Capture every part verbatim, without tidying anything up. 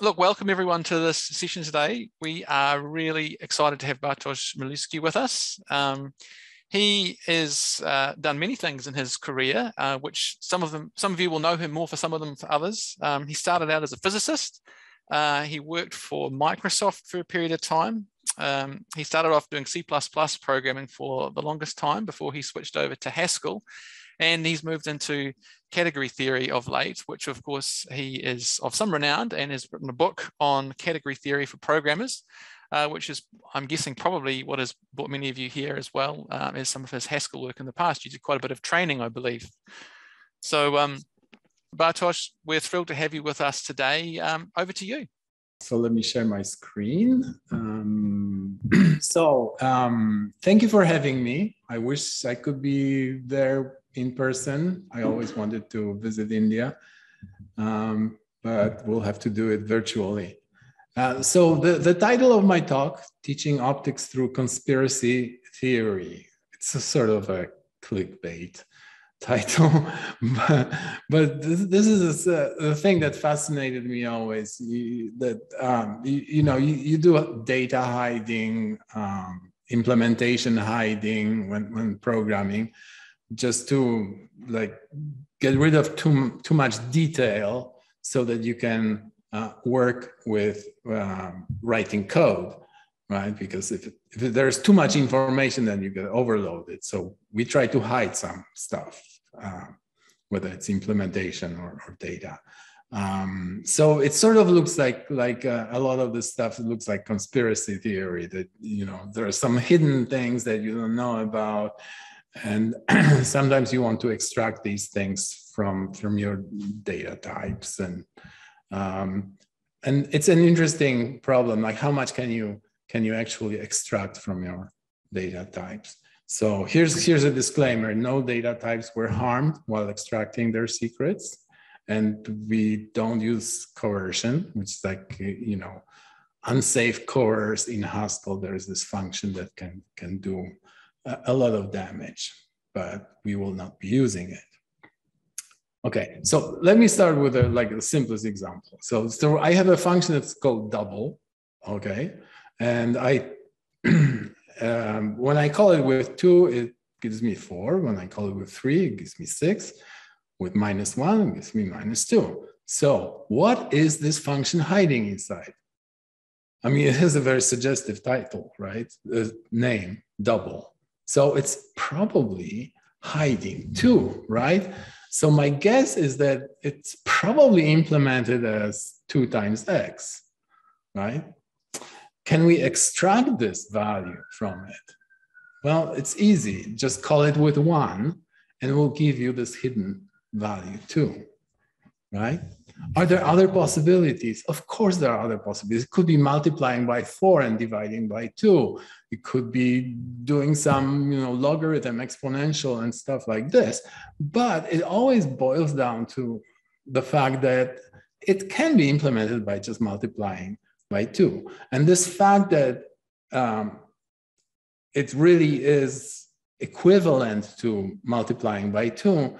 Look, welcome everyone to this session today. We are really excited to have Bartosz Milewski with us. Um, he has uh, done many things in his career, uh, which some of them, some of you will know him more for, some of them for others. Um, he started out as a physicist. Uh, he worked for Microsoft for a period of time. Um, he started off doing C plus plus programming for the longest time before he switched over to Haskell. And he's moved into category theory of late, which of course he is of some renown and has written a book on category theory for programmers, uh, which is, I'm guessing, probably what has brought many of you here as well um, as some of his Haskell work in the past. You did quite a bit of training, I believe. So um, Bartosz, we're thrilled to have you with us today. Um, over to you. So let me share my screen. Um, so um, thank you for having me. I wish I could be there in person. I always wanted to visit India, um, but we'll have to do it virtually. Uh, so the, the title of my talk, Teaching Optics Through Conspiracy Theory. It's a sort of a clickbait title, but, but this, this is a, a thing that fascinated me always, you, that, um, you, you know, you, you do data hiding, um, implementation hiding when, when programming, just to like get rid of too, too much detail so that you can uh, work with um, writing code, right? Because if, if there's too much information, then you get overloaded. So we try to hide some stuff, uh, whether it's implementation or, or data. Um, so it sort of looks like, like uh, a lot of this stuff looks like conspiracy theory, that, you know, there are some hidden things that you don't know about. And sometimes you want to extract these things from, from your data types. And, um, and it's an interesting problem, like how much can you, can you actually extract from your data types? So here's, here's a disclaimer, no data types were harmed while extracting their secrets. And we don't use coercion, which is like, you know, unsafe coerce. In Haskell, there's this function that can, can do a lot of damage, but we will not be using it. Okay, so let me start with a, like the simplest example. So, so I have a function that's called double, okay? And I, um, when I call it with two, it gives me four. When I call it with three, it gives me six. With minus one, it gives me minus two. So what is this function hiding inside? I mean, it has a very suggestive title, right? Uh, name, double. So it's probably hiding two, right? So my guess is that it's probably implemented as two times x, right? Can we extract this value from it? Well, it's easy. Just call it with one, and we'll give you this hidden value two, right? Are there other possibilities? Of course there are other possibilities. It could be multiplying by four and dividing by two. It could be doing some, you know, logarithm, exponential and stuff like this. But it always boils down to the fact that it can be implemented by just multiplying by two. And this fact that um, it really is equivalent to multiplying by two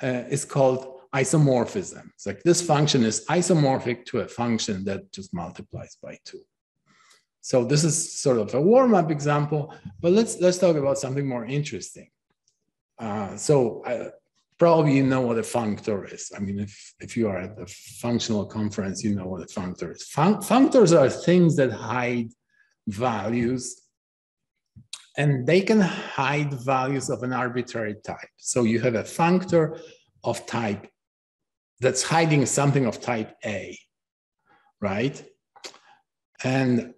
uh, is called isomorphism. It's like this function is isomorphic to a function that just multiplies by two. So this is sort of a warm-up example, but let's let's talk about something more interesting. Uh, so I, probably you know what a functor is. I mean, if, if you are at a functional conference, you know what a functor is. Fun functors are things that hide values, and they can hide values of an arbitrary type. So you have a functor of type that's hiding something of type A, right? And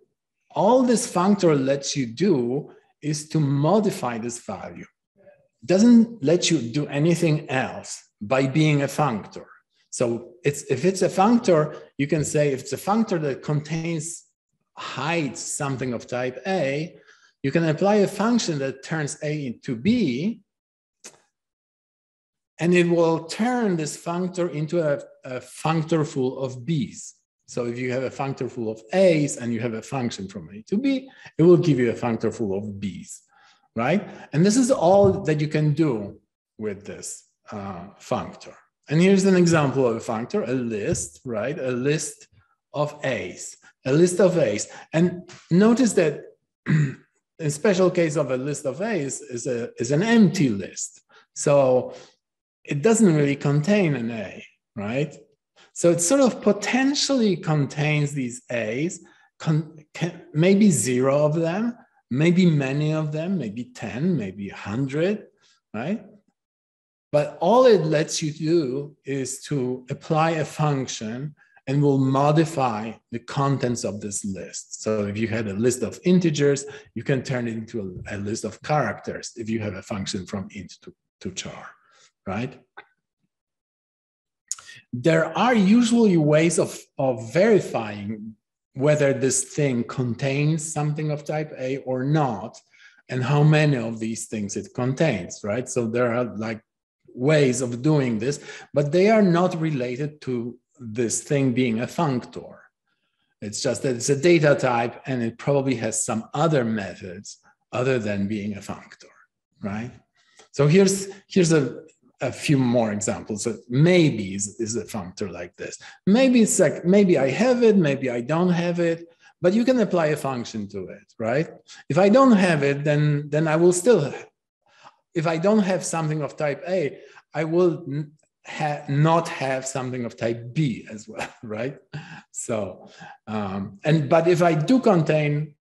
all this functor lets you do is to modify this value. It doesn't let you do anything else by being a functor. So it's, if it's a functor, you can say if it's a functor that contains, hides something of type A, you can apply a function that turns A into B, and it will turn this functor into a, a functor full of B's. So if you have a functor full of A's and you have a function from A to B, it will give you a functor full of B's, right? And this is all that you can do with this uh, functor. And here's an example of a functor, a list, right? A list of A's, a list of A's. And notice that in special case of a list of A's is, a, is an empty list. So it doesn't really contain an A, right? So it sort of potentially contains these A's, con can, maybe zero of them, maybe many of them, maybe ten, maybe one hundred, right? But all it lets you do is to apply a function and will modify the contents of this list. So if you had a list of integers, you can turn it into a, a list of characters if you have a function from int to, to char, right? There are usually ways of, of verifying whether this thing contains something of type A or not, and how many of these things it contains, right? So there are like ways of doing this, but they are not related to this thing being a functor. It's just that it's a data type and it probably has some other methods other than being a functor, right? So here's, here's a, a few more examples. So maybe is, is a functor like this. Maybe it's like, maybe I have it, maybe I don't have it, but you can apply a function to it, right? If I don't have it, then, then I will still have it. If I don't have something of type A, I will ha not have something of type B as well, right? So, um, and but if I do contain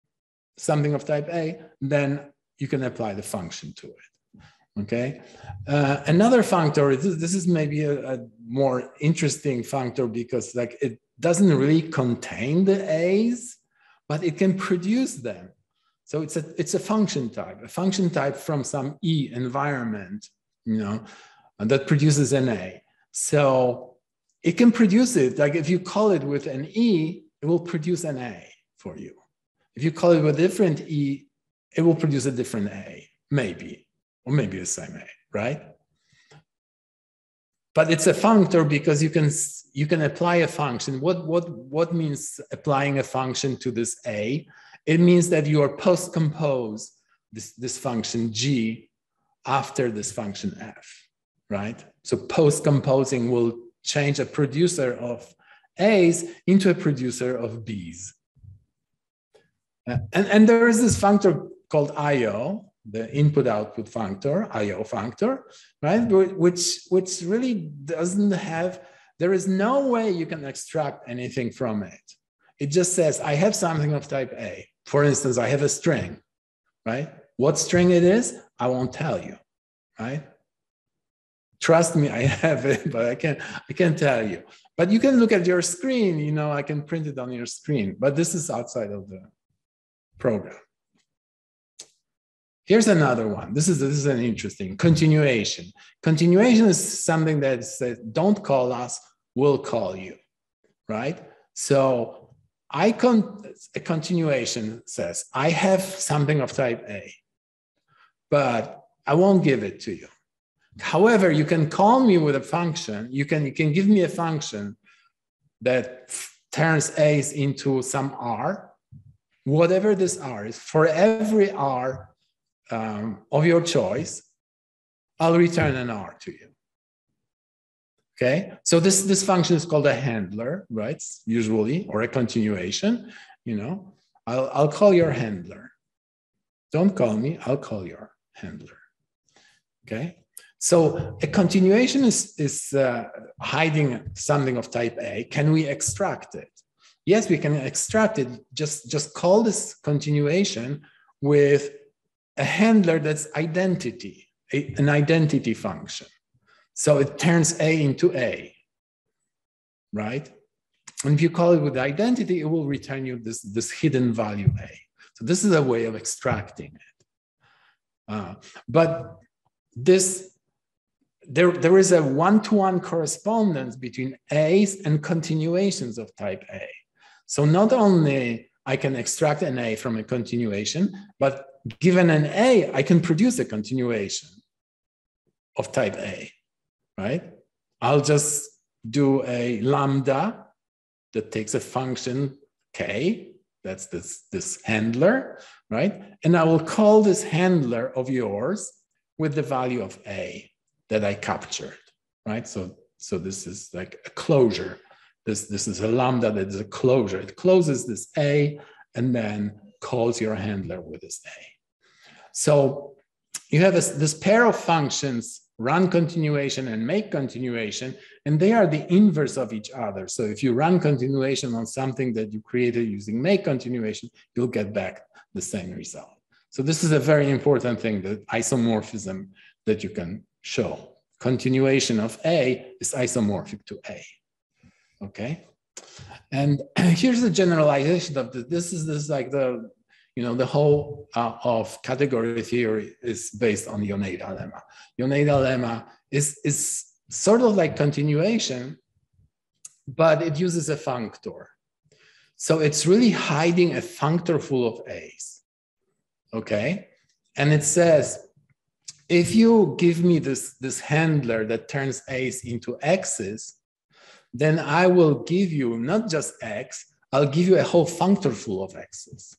something of type A, then you can apply the function to it, okay? Uh, another functor, this is maybe a, a more interesting functor because like it doesn't really contain the A's, but it can produce them. So it's a, it's a function type, a function type from some E environment, you know, and that produces an A. So it can produce it, like if you call it with an E, it will produce an A for you. If you call it with a different E, it will produce a different A, maybe, or maybe the same A, right? But it's a functor because you can, you can apply a function. What, what, what means applying a function to this A? It means that you are post-compose this, this function G after this function F, right? So post-composing will change a producer of A's into a producer of B's. And, and there is this functor called I O, the input-output functor, I O functor, right? Which, which really doesn't have, there is no way you can extract anything from it. It just says, I have something of type A. For instance, I have a string, right? What string it is, I won't tell you, right? Trust me, I have it, but I can't, I can't tell you. But you can look at your screen, you know, I can print it on your screen, but this is outside of the program. Here's another one. This is, this is an interesting continuation. Continuation is something that says, don't call us, we'll call you, right? So, I con a continuation says, I have something of type A, but I won't give it to you. However, you can call me with a function. You can, you can give me a function that turns A's into some R, whatever this R is. For every R um, of your choice, I'll return an R to you. Okay, so this, this function is called a handler, right? Usually, or a continuation, you know, I'll, I'll call your handler. Don't call me, I'll call your handler, okay? So a continuation is, is uh, hiding something of type A. Can we extract it? Yes, we can extract it. Just, just call this continuation with a handler that's identity, a, an identity function. So it turns A into A, right? And if you call it with identity, it will return you this, this hidden value A. So this is a way of extracting it. Uh, but this, there, there is a one-to-one correspondence between A's and continuations of type A. So not only I can extract an A from a continuation, but given an A, I can produce a continuation of type A. Right? I'll just do a lambda that takes a function k, that's this, this handler, right? And I will call this handler of yours with the value of A that I captured, right? So, so this is like a closure this, this is a lambda that is a closure. It closes this A and then calls your handler with this A. So you have this, this pair of functions, run continuation and make continuation, and they are the inverse of each other. So if you run continuation on something that you created using make continuation, you'll get back the same result. So this is a very important thing, the isomorphism that you can show. Continuation of A is isomorphic to A, okay? And here's the generalization of this. This is this like the, you know, the whole uh, of category theory is based on Yoneda lemma. Yoneda lemma is, is sort of like continuation, but it uses a functor. So it's really hiding a functor full of A's, okay? And it says, if you give me this, this handler that turns A's into X's, then I will give you not just X, I'll give you a whole functor full of X's,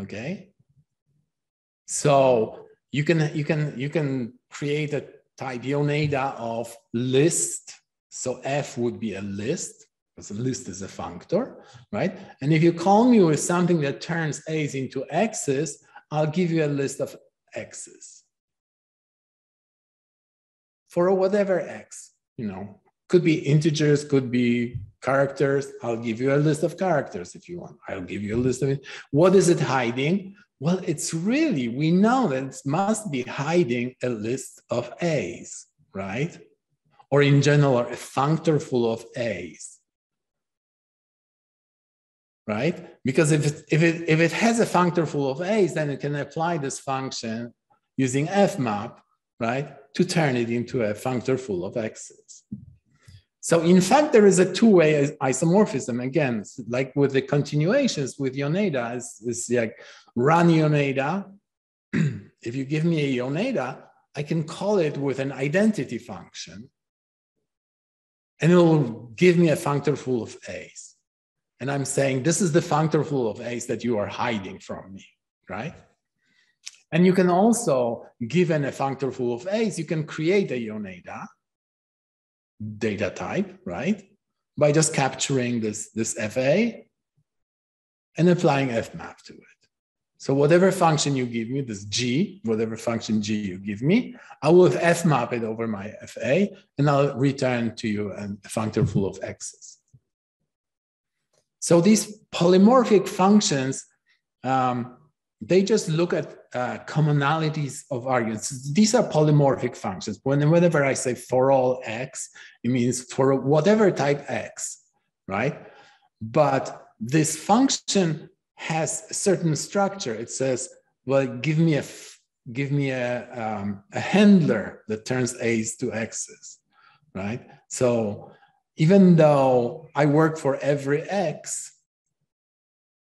okay? So you can, you can, you can create a type Yoneda of list. So F would be a list, because a list is a functor, right? And if you call me with something that turns A's into X's, I'll give you a list of X's. For whatever X, you know, could be integers, could be characters. I'll give you a list of characters if you want. I'll give you a list of it. What is it hiding? Well, it's really, we know that it must be hiding a list of A's, right? Or in general, a functor full of A's, right? Because if it, if it, if it has a functor full of A's, then it can apply this function using F map, right, to turn it into a functor full of X's. So in fact, there is a two-way isomorphism. Again, like with the continuations with Yoneda, it's, it's like run Yoneda. If you give me a Yoneda, I can call it with an identity function, and it will give me a functor full of A's. And I'm saying, this is the functor full of A's that you are hiding from me, right? And you can also, given a functor full of A's, you can create a Yoneda data type, right? By just capturing this, this F A and applying F map to it. So whatever function you give me, this G, whatever function G you give me, I will F map it over my F A, and I'll return to you a functor full of X's. So these polymorphic functions, um, they just look at uh, commonalities of arguments. These are polymorphic functions. When, whenever I say for all X, it means for whatever type X, right? But this function has a certain structure. It says, well, give me a, give me a, um, a handler that turns A's to X's, right? So even though I work for every X,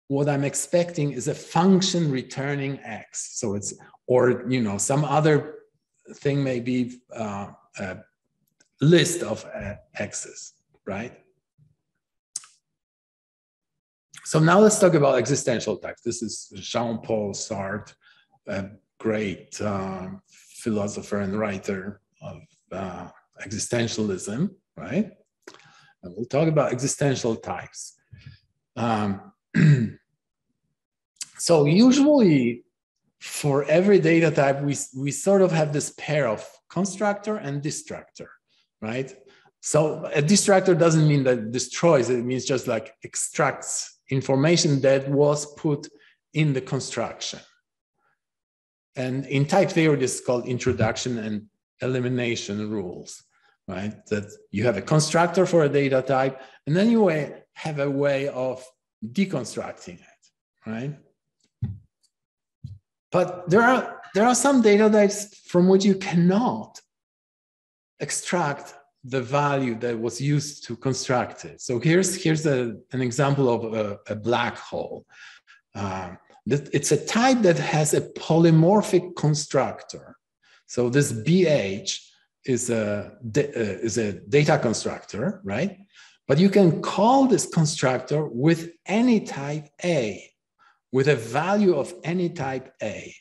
what I'm expecting is a function returning X. So it's, or, you know, some other thing may be uh, a list of uh, X's, right? So now let's talk about existential types. This is Jean-Paul Sartre, a great uh, philosopher and writer of uh, existentialism, right? And we'll talk about existential types. Um, So usually for every data type, we, we sort of have this pair of constructor and destructor, right? So a destructor doesn't mean that it destroys, it means just like extracts information that was put in the construction. And in type theory, this is called introduction and elimination rules, right? That you have a constructor for a data type, and then you have a way of deconstructing it, right? But there are, there are some data types from which you cannot extract the value that was used to construct it. So here's, here's a, an example of a, a black hole. Um, it's a type that has a polymorphic constructor. So this B H is a, is a data constructor, right? But you can call this constructor with any type A, with a value of any type A.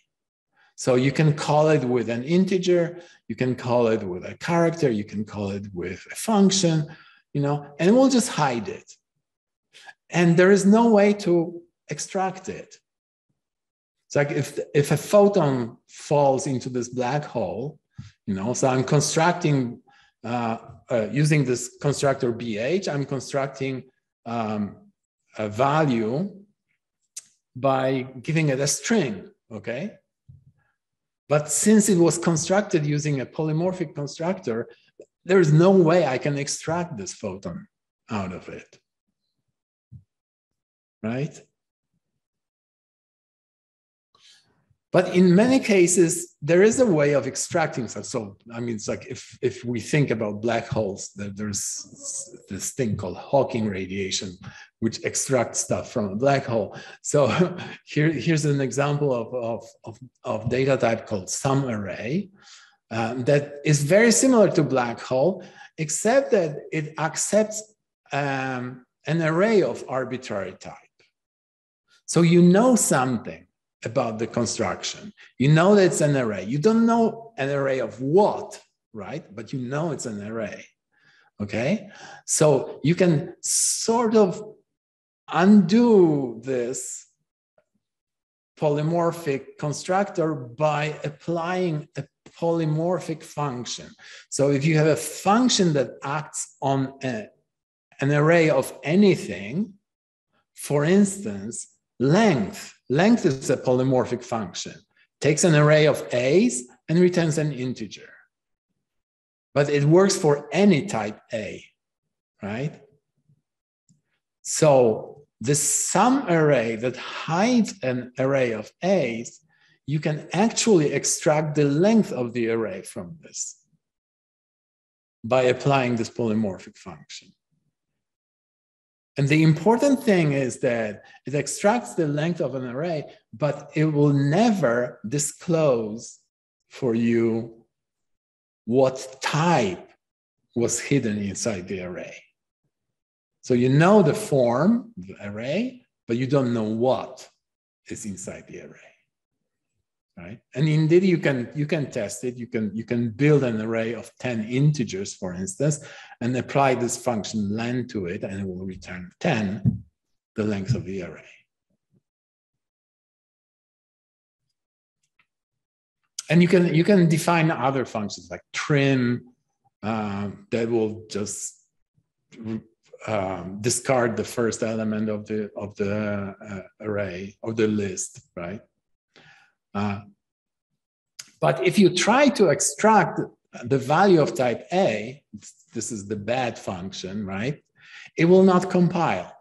So you can call it with an integer, you can call it with a character, you can call it with a function, you know, and we'll just hide it. And there is no way to extract it. It's like if, if a photon falls into this black hole, you know, so I'm constructing, uh, uh, using this constructor B H, I'm constructing um, a value by giving it a string, okay? But since it was constructed using a polymorphic constructor, there is no way I can extract this photon out of it, right? But in many cases, there is a way of extracting stuff. So, I mean, it's like if, if we think about black holes, that there's this thing called Hawking radiation, which extracts stuff from a black hole. So here, here's an example of, of, of, of data type called sum array um, that is very similar to black hole, except that it accepts um, an array of arbitrary type. So you know something about the construction. You know that it's an array. You don't know an array of what, right? But you know it's an array, okay? So you can sort of undo this polymorphic constructor by applying a polymorphic function. So if you have a function that acts on a, an array of anything, for instance, length, length is a polymorphic function, takes an array of A's and returns an integer. But it works for any type A, right? So the sum array that hides an array of A's, you can actually extract the length of the array from this by applying this polymorphic function. And the important thing is that it extracts the length of an array, but it will never disclose for you what type was hidden inside the array. So you know the form, the array, but you don't know what is inside the array, right? And indeed, you can, you can test it. You can, you can build an array of ten integers, for instance, and apply this function len to it, and it will return ten, the length of the array. And you can, you can define other functions like trim um, that will just um, discard the first element of the, of the uh, array or the list, right? Uh, but if you try to extract the value of type A, this is the bad function, right? It will not compile.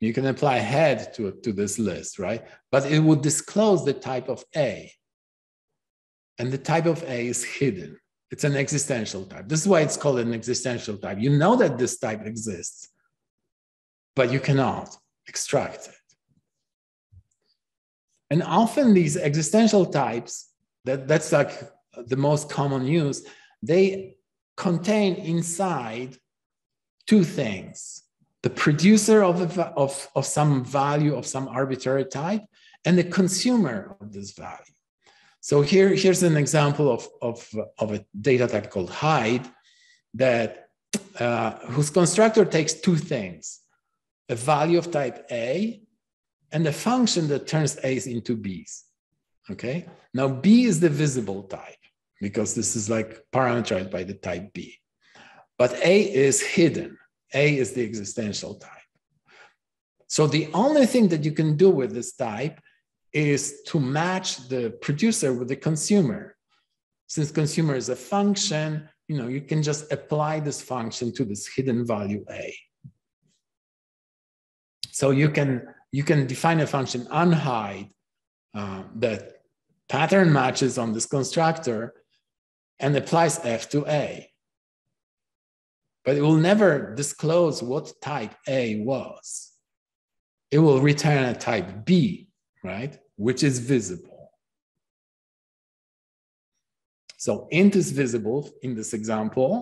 You can apply head to, to this list, right? But it would disclose the type of A. And the type of A is hidden. It's an existential type. This is why it's called an existential type. You know that this type exists, but you cannot extract it. And often these existential types, that, that's like the most common use, they contain inside two things, the producer of, a, of, of some value of some arbitrary type and the consumer of this value. So here, here's an example of, of, of a data type called hide that, uh, whose constructor takes two things, a value of type A and a function that turns A's into B's, okay? Now, B is the visible type because this is like parameterized by the type B. But A is hidden. A is the existential type. So the only thing that you can do with this type is to match the producer with the consumer. Since consumer is a function, you know, you can just apply this function to this hidden value A. So you can You can define a function unhide uh, that pattern matches on this constructor and applies F to A. But it will never disclose what type A was. It will return a type B, right? Which is visible. So int is visible in this example.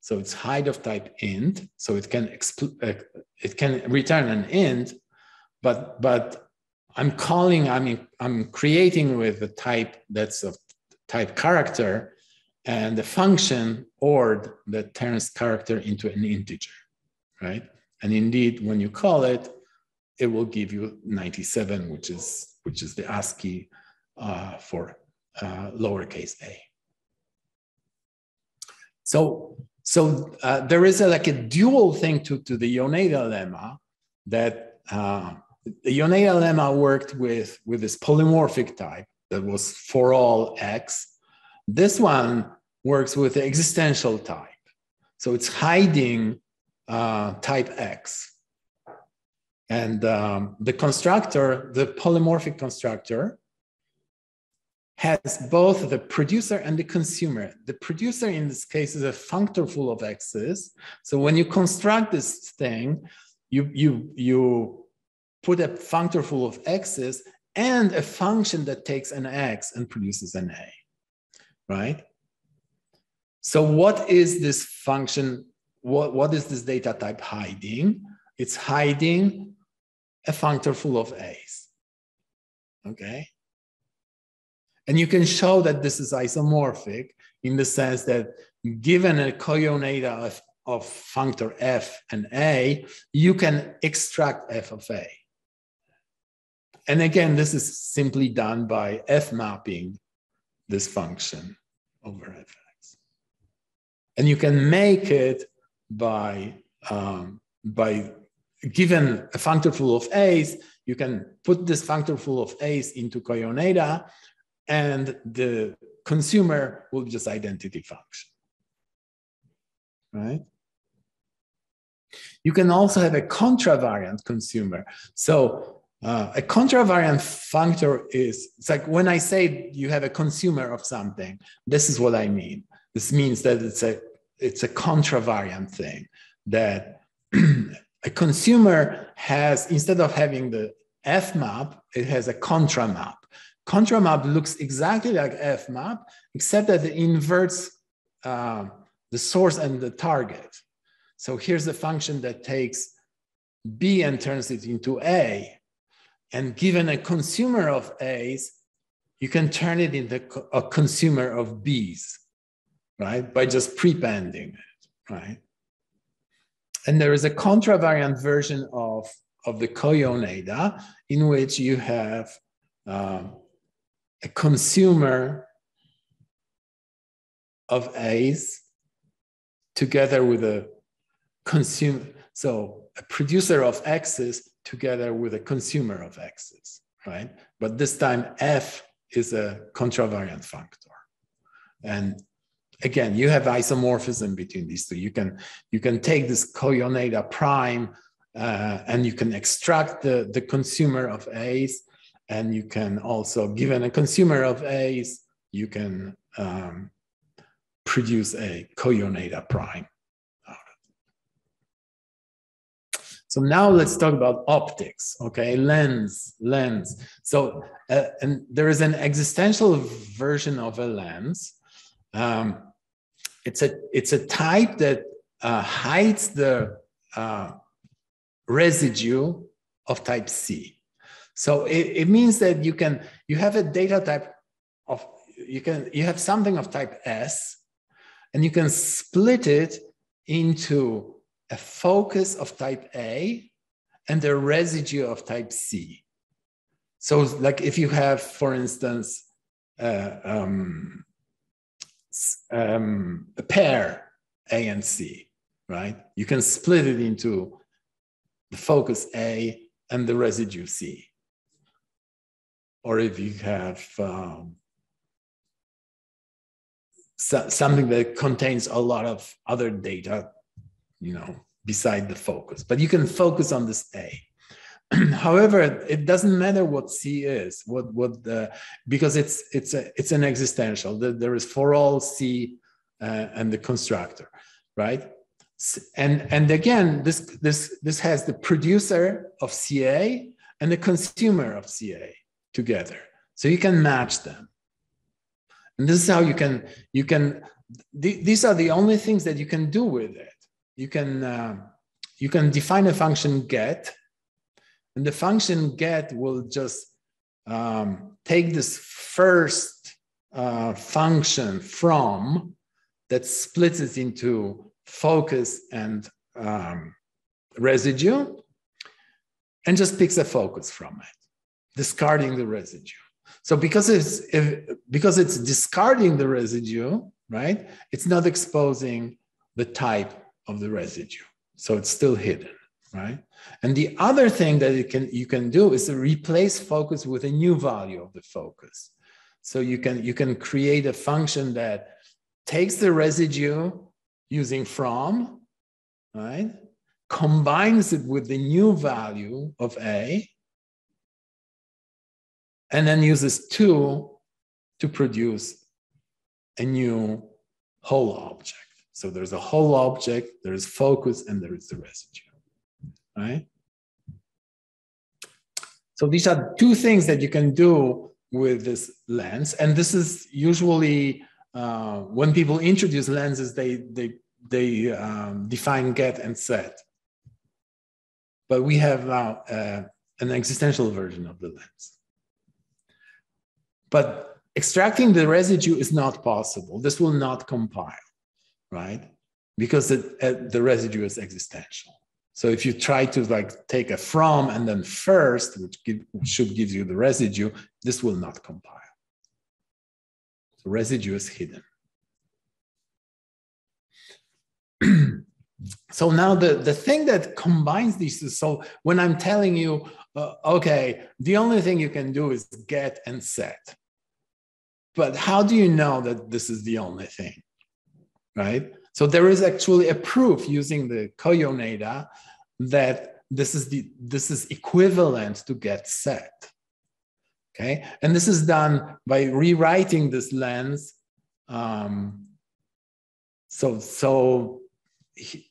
So it's hide of type int. So it can, uh, it can return an int. But, but I'm calling, I mean, I'm creating with a type that's of type character and the function ord that turns character into an integer, right? And indeed, when you call it, it will give you ninety-seven, which is, which is the ASCII uh, for uh, lowercase a. So, so uh, there is a, like a dual thing to, to the Yoneda lemma that uh, the Yoneda lemma worked with, with this polymorphic type that was for all x. This one works with the existential type. So it's hiding uh, type x. And um, the constructor, the polymorphic constructor, has both the producer and the consumer. The producer in this case is a functor full of x's. So when you construct this thing, you, you, you put a functor full of x's and a function that takes an x and produces an a, right? So what is this function? What, what is this data type hiding? It's hiding a functor full of a's, okay? And you can show that this is isomorphic in the sense that given a coyoneda of, of functor f and a, you can extract f of a. And again, this is simply done by f mapping this function over fx. And you can make it by, um, by given a functor full of a's, you can put this functor full of a's into coyoneda, and the consumer will just identity function, right? You can also have a contravariant consumer. So uh, a contravariant functor is, it's like when I say you have a consumer of something, this is what I mean. This means that it's a, it's a contravariant thing, that a consumer has, instead of having the F map, it has a contra map. Contra map looks exactly like F map, except that it inverts uh, the source and the target. So here's a function that takes B and turns it into A. And given a consumer of A's, you can turn it into a consumer of B's, right? By just prepending it, right? And there is a contravariant version of, of the coyoneda in which you have um, a consumer of A's together with a consumer, so a producer of X's together with a consumer of X's, right? But this time F is a contravariant functor. And again, you have isomorphism between these two. You can, you can take this coyoneda prime uh, and you can extract the, the consumer of A's. And you can also, given a consumer of A's, you can um, produce a coyoneda prime out of it. So now let's talk about optics, okay? Lens, lens. So, uh, and there is an existential version of a lens. Um, it's, a, it's a type that uh, hides the uh, residue of type C. So it, it means that you can, you have a data type of, you can, you have something of type S, and you can split it into a focus of type A and a residue of type C. So like if you have, for instance, uh, um, um, a pair A and C, right? You can split it into the focus A and the residue C. Or if you have um, so, something that contains a lot of other data, you know, beside the focus, but you can focus on this A. However, it doesn't matter what C is, what what the, because it's it's a it's an existential. There is for all C uh, and the constructor, right? And and again, this this this has the producer of C A and the consumer of C A together. So you can match them. And this is how you can, you can, th these are the only things that you can do with it. You can, uh, you can define a function get, and the function get will just um, take this first uh, function from that splits it into focus and um, residue, and just picks a focus from it, discarding the residue. So because it's, if, because it's discarding the residue, right, it's not exposing the type of the residue. So it's still hidden, right? And the other thing that it can, you can do is to replace focus with a new value of the focus. So you can, you can create a function that takes the residue using from, right, combines it with the new value of A, and then uses two to produce a new whole object. So there's a whole object, there's focus, and there is the residue, right? So these are two things that you can do with this lens. And this is usually, uh, when people introduce lenses, they, they, they um, define get and set. But we have now uh, an existential version of the lens. But extracting the residue is not possible. This will not compile, right? Because it, uh, the residue is existential. So if you try to like take a from and then first, which, give, which should give you the residue, this will not compile. So residue is hidden. So now the, the thing that combines these two, so when I'm telling you, uh, okay, the only thing you can do is get and set. But how do you know that this is the only thing, right? So there is actually a proof using the Yoneda that this is, the, this is equivalent to get set, okay? And this is done by rewriting this lens. Um, so, so, he,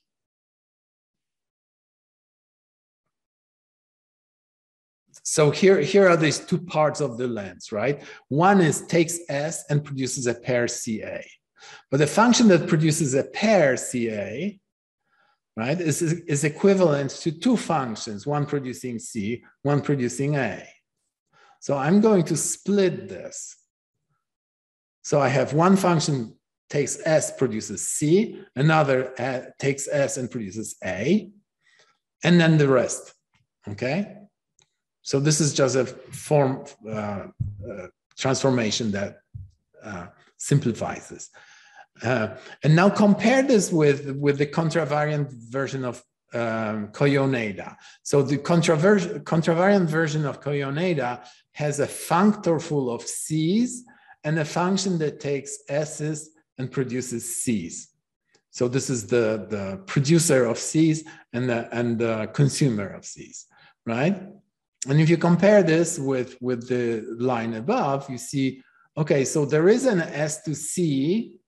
So here, here are these two parts of the lens, right? One is takes S and produces a pair C A. But the function that produces a pair C A, right, is, is equivalent to two functions, one producing C, one producing A. So I'm going to split this. So I have one function takes S, produces C, another uh, takes S and produces A, and then the rest, okay? So this is just a form uh, uh, transformation that uh, simplifies this. Uh, and now compare this with, with the contravariant version of um, Yoneda. So the contravariant version of Yoneda has a functor full of C's and a function that takes S's and produces C's. So this is the, the producer of C's and the, and the consumer of C's, right? And if you compare this with, with the line above, you see, okay, so there is an S to C.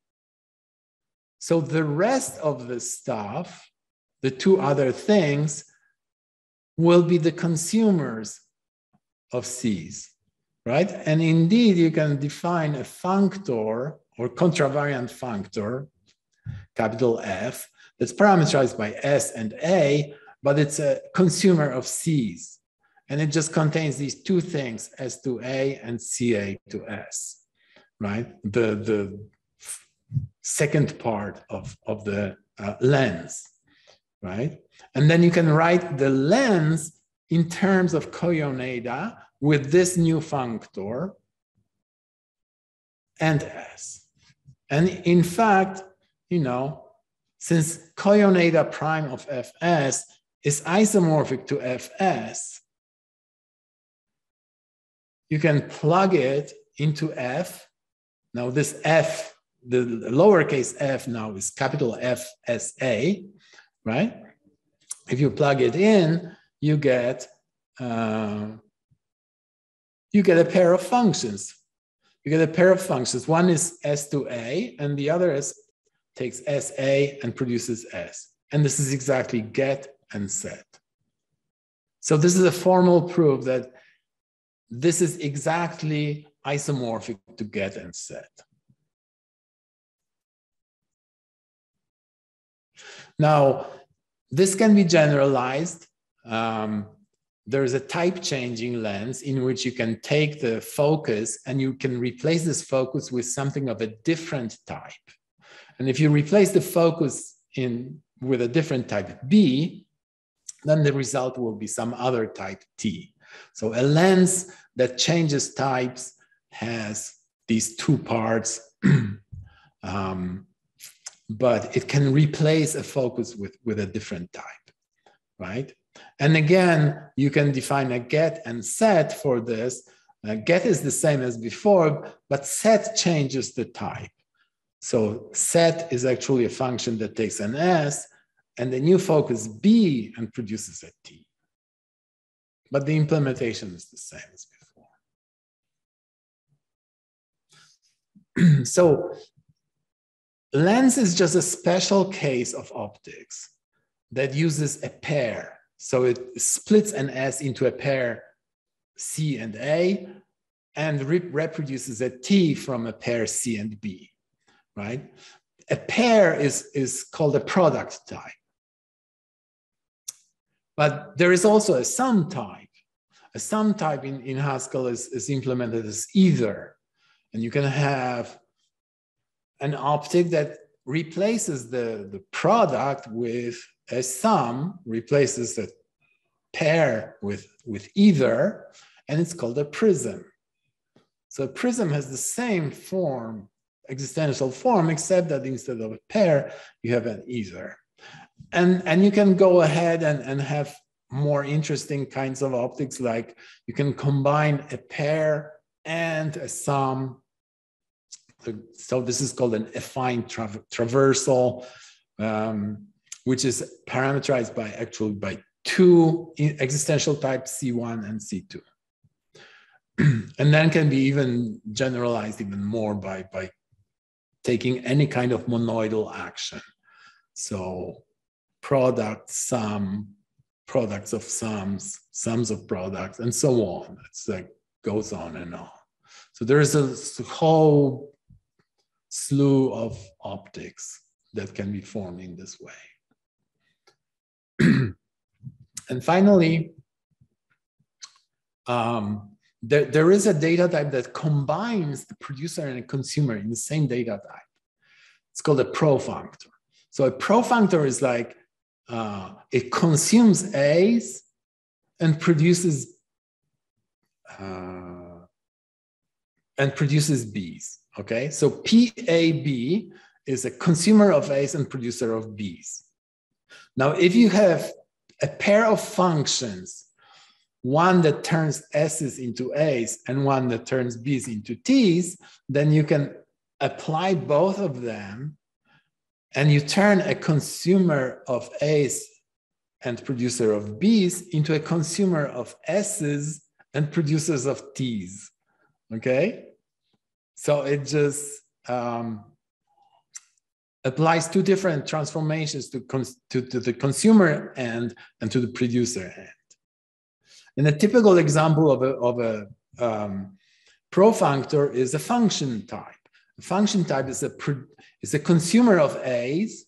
So the rest of the stuff, the two other things, will be the consumers of C's, right? And indeed, you can define a functor or contravariant functor, capital F, that's parameterized by S and A, but it's a consumer of C's. And it just contains these two things, S to A and C A to S, right? The, the second part of, of the uh, lens, right? And then you can write the lens in terms of Yoneda with this new functor and S. And in fact, you know, since Yoneda prime of F S is isomorphic to F S, you can plug it into F. Now this F, the lowercase f now is capital F S A, right? If you plug it in, you get, uh, you get a pair of functions. You get a pair of functions. One is S to A and the other is takes S A and produces S. And this is exactly get and set. So this is a formal proof that this is exactly isomorphic to get and set. Now, this can be generalized. Um, there is a type changing lens in which you can take the focus and you can replace this focus with something of a different type. And if you replace the focus in with a different type B, then the result will be some other type T. So a lens that changes types has these two parts, um, but it can replace a focus with, with a different type, right? And again, you can define a get and set for this. Uh, get is the same as before, but set changes the type. So set is actually a function that takes an S and the new focus B and produces a T. But the implementation is the same as before. So lens is just a special case of optics that uses a pair. So it splits an S into a pair C and A and re reproduces a T from a pair C and B, right? A pair is, is called a product type. But there is also a sum type. A sum type in, in Haskell is, is implemented as either. And you can have an optic that replaces the, the product with a sum, replaces the pair with, with either, and it's called a prism. So a prism has the same form, existential form, except that instead of a pair, you have an either. And, and you can go ahead and, and have more interesting kinds of optics, like you can combine a pair and a sum. So this is called an affine tra traversal, um, which is parameterized by actually by two existential types, C one and C two. And then can be even generalized even more by, by taking any kind of monoidal action. So product, sum, products of sums, sums of products, and so on. It's like goes on and on. So there is a whole slew of optics that can be formed in this way. And finally, um, there, there is a data type that combines the producer and the consumer in the same data type. It's called a profunctor. So a profunctor is like, uh, it consumes A's and produces uh, and produces B's, okay? So P A B is a consumer of A's and producer of B's. Now, if you have a pair of functions, one that turns S's into A's and one that turns B's into T's, then you can apply both of them and you turn a consumer of A's and producer of B's into a consumer of S's and producers of T's, okay? So it just um, applies two different transformations to, to, to the consumer end and to the producer end. And a typical example of a, of a um, profunctor is a function type. A function type is a, pro is a consumer of A's,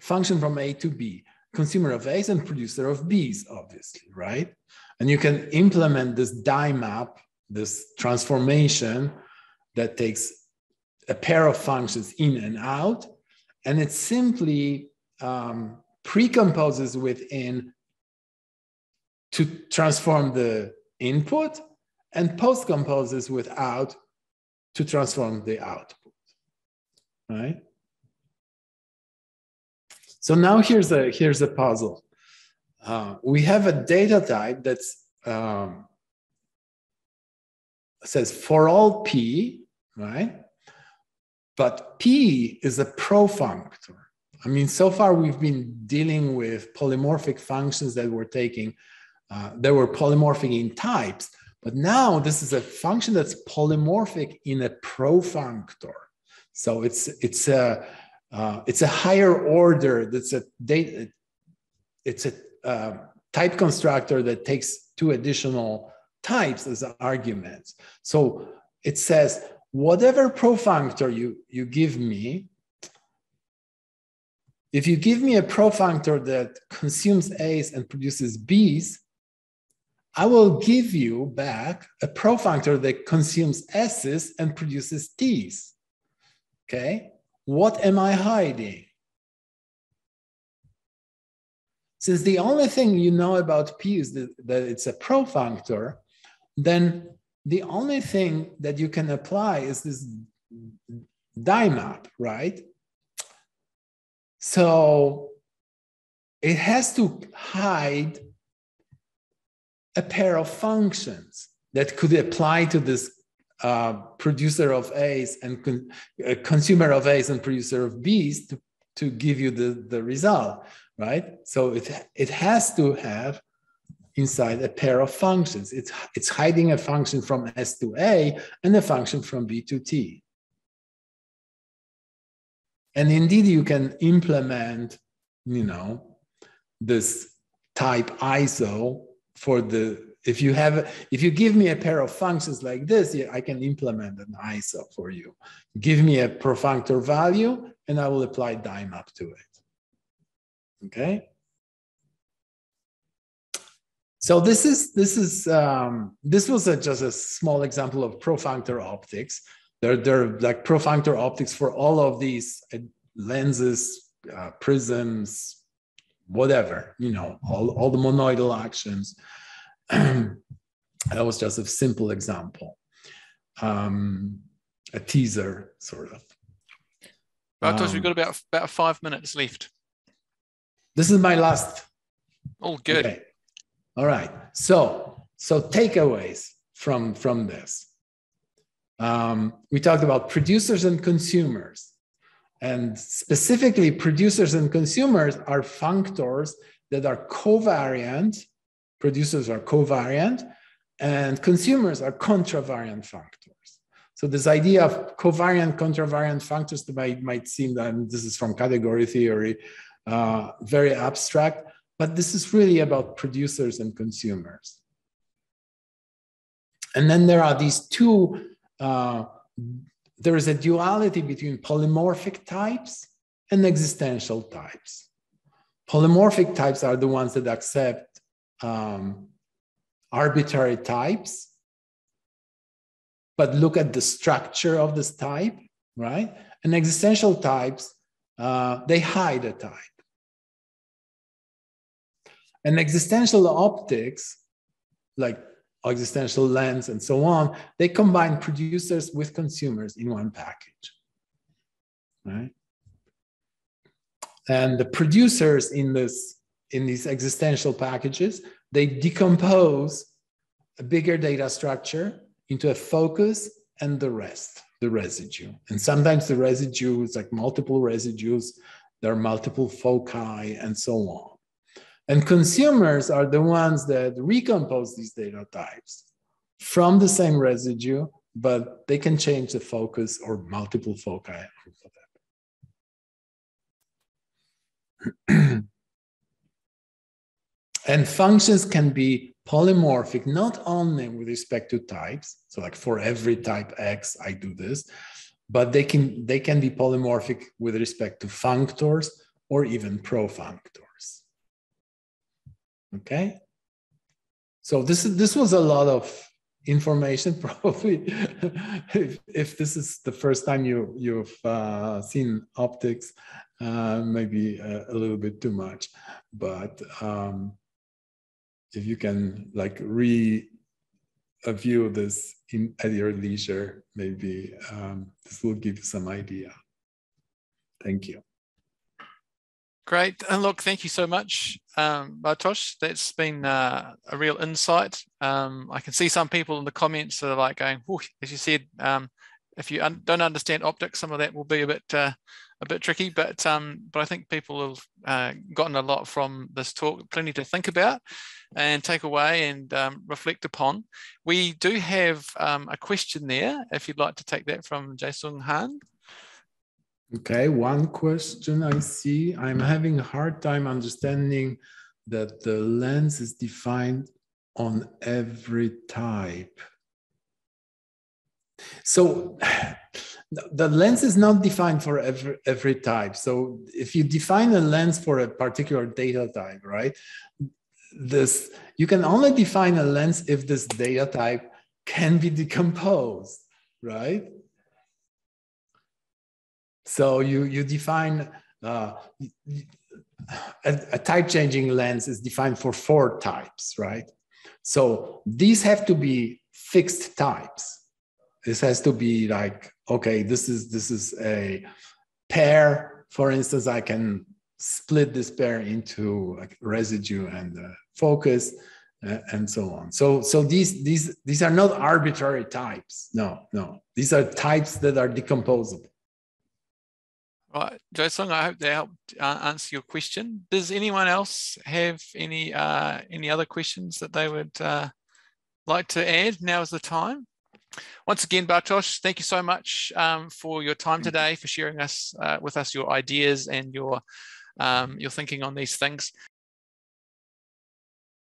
function from A to B, consumer of A's and producer of B's, obviously, right? And you can implement this dye map, this transformation that takes a pair of functions in and out, and it simply um, precomposes within to transform the input and postcomposes with out to transform the output, right? So now here's a, here's a puzzle. Uh, we have a data type that's um, says for all P, right? But P is a profunctor. I mean, so far we've been dealing with polymorphic functions that were taking, uh, that were polymorphic in types, but now this is a function that's polymorphic in a profunctor. So it's, it's a, Uh, it's a higher order, that's a data, it's a uh, type constructor that takes two additional types as arguments. So it says, whatever profunctor you, you give me, if you give me a profunctor that consumes A's and produces B's, I will give you back a profunctor that consumes S's and produces T's, okay? what am I hiding? Since the only thing you know about P is that, that it's a profunctor, then the only thing that you can apply is this dimap, right? So it has to hide a pair of functions that could apply to this uh, producer of A's and con uh, consumer of A's and producer of B's to, to give you the, the result, right? So it, it has to have inside a pair of functions. It's, it's hiding a function from S to A and a function from B to T. And indeed, you can implement, you know, this type I S O for the, if you have, if you give me a pair of functions like this, I can implement an I S O for you. Give me a profunctor value and I will apply dimap to it, okay? So this is this is um, this was a, just a small example of profunctor optics. There, there are like profunctor optics for all of these lenses, uh, prisms, whatever, you know, all, all the monoidal actions. That was just a simple example, um, a teaser sort of. Bartosz, um, we've got about about five minutes left. This is my last. All good. Okay. All right, so, so takeaways from, from this. Um, we talked about producers and consumers, and specifically producers and consumers are functors that are covariant, producers are covariant, and consumers are contravariant functors. So this idea of covariant, contravariant functors might, might seem that, and this is from category theory, uh, very abstract, but this is really about producers and consumers. And then there are these two, uh, there is a duality between polymorphic types and existential types. Polymorphic types are the ones that accept um, arbitrary types, but look at the structure of this type, right? And existential types, uh, they hide a type. And existential optics, like existential lens and so on, they combine producers with consumers in one package, right? And the producers in this, in these existential packages, they decompose a bigger data structure into a focus and the rest, the residue. And sometimes the residue is like multiple residues, there are multiple foci and so on. And consumers are the ones that recompose these data types from the same residue, but they can change the focus or multiple foci. And functions can be polymorphic, not only with respect to types. So like for every type X, I do this, but they can, they can be polymorphic with respect to functors or even profunctors. Okay, so this is this was a lot of information. Probably, if, if this is the first time you you've uh, seen optics, uh, maybe a, a little bit too much. But um, if you can like re-view this in at your leisure, maybe um, this will give you some idea. Thank you. Great, and look, thank you so much, um, Bartosz. That's been uh, a real insight. Um, I can see some people in the comments that are like going, whew, as you said, um, if you un don't understand optics, some of that will be a bit uh, a bit tricky. But um, but I think people have uh, gotten a lot from this talk, plenty to think about and take away and um, reflect upon. We do have um, a question there, if you'd like to take that from Jaesung Han. Okay, one question I see. I'm having a hard time understanding that the lens is defined on every type. So the lens is not defined for every, every type. So if you define a lens for a particular data type, right? This, you can only define a lens if this data type can be decomposed, right? So you, you define uh, a, a type changing lens is defined for four types, right? So these have to be fixed types. This has to be like, okay, this is, this is a pair. For instance, I can split this pair into a residue and a focus uh, and so on. So, so these, these, these are not arbitrary types. No, no. These are types that are decomposable. All right, Jason, I hope that helped uh, answer your question. Does anyone else have any, uh, any other questions that they would uh, like to add? Now is the time. Once again, Bartosz, thank you so much um, for your time today, for sharing us uh, with us your ideas and your um, your thinking on these things.